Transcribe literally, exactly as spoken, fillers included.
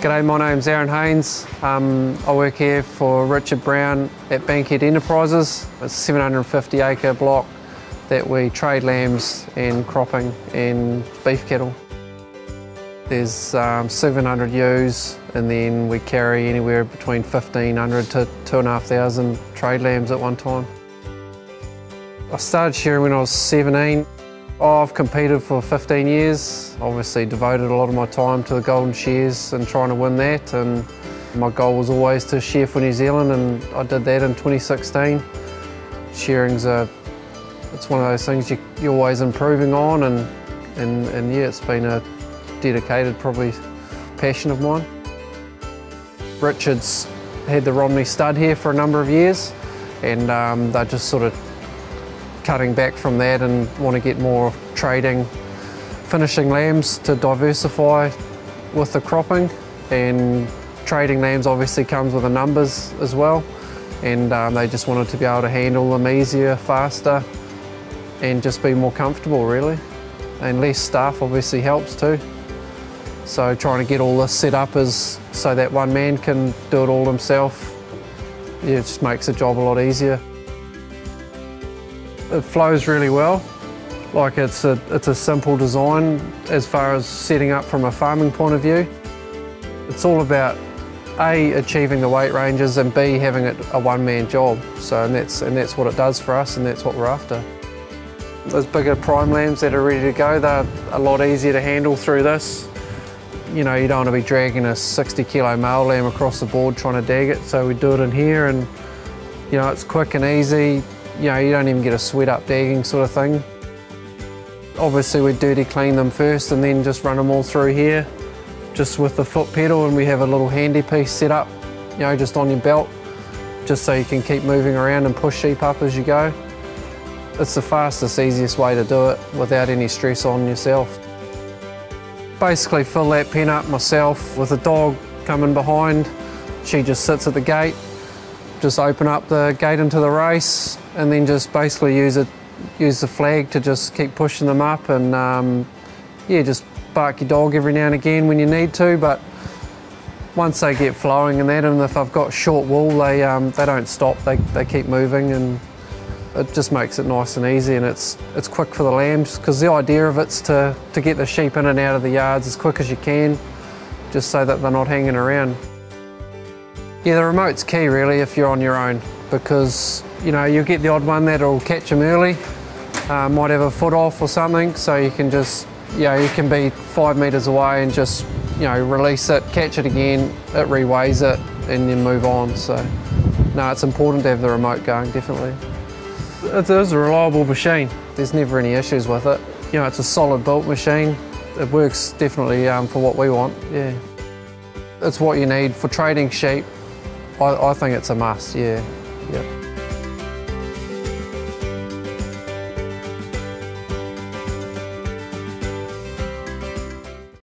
G'day, my name's Aaron Haynes. Um, I work here for Richard Brown at Bankhead Enterprises. It's a seven hundred fifty acre block that we trade lambs and cropping and beef cattle. There's um, seven hundred ewes, and then we carry anywhere between fifteen hundred to two thousand five hundred trade lambs at one time. I started shearing when I was seventeen. I've competed for fifteen years, obviously devoted a lot of my time to the Golden Shears and trying to win that, and my goal was always to shear for New Zealand, and I did that in twenty sixteen. Shearing's a, it's one of those things you, you're always improving on, and, and, and yeah, it's been a dedicated probably passion of mine. Richard's had the Romney Stud here for a number of years, and um, they just sort of cutting back from that and want to get more trading, finishing lambs to diversify with the cropping, and trading lambs obviously comes with the numbers as well, and um, they just wanted to be able to handle them easier, faster, and just be more comfortable really, and less staff obviously helps too. So trying to get all this set up is so that one man can do it all himself. Yeah, it just makes the job a lot easier. It flows really well. Like it's a, it's a simple design as far as setting up from a farming point of view. It's all about A, achieving the weight ranges, and B, having it a one-man job. So and that's, and that's what it does for us, and that's what we're after. Those bigger prime lambs that are ready to go, they're a lot easier to handle through this. You know, you don't want to be dragging a sixty kilo male lamb across the board trying to dag it, so we do it in here, and you know, it's quick and easy. You know, you don't even get a sweat up dagging sort of thing. Obviously we dirty clean them first and then just run them all through here just with the foot pedal, and we have a little handy piece set up, you know, just on your belt, just so you can keep moving around and push sheep up as you go. It's the fastest, easiest way to do it without any stress on yourself. Basically fill that pen up myself with a dog coming behind. She just sits at the gate, just open up the gate into the race, and then just basically use it, use the flag to just keep pushing them up, and um, yeah, just bark your dog every now and again when you need to. But once they get flowing and that, and if I've got short wool, they um, they don't stop. They they keep moving, and it just makes it nice and easy, and it's it's quick for the lambs, because the idea of it's to to get the sheep in and out of the yards as quick as you can, just so that they're not hanging around. Yeah, the remote's key really if you're on your own, because you know, you'll get the odd one that'll catch them early, uh, might have a foot off or something, so you can just, you know, you can be five metres away and just, you know, release it, catch it again, it reweighs it, and then move on. So no, it's important to have the remote going, definitely. It is a reliable machine, there's never any issues with it. You know, it's a solid built machine, it works definitely um, for what we want, yeah. It's what you need for trading sheep. I, I think it's a must, yeah. Yep.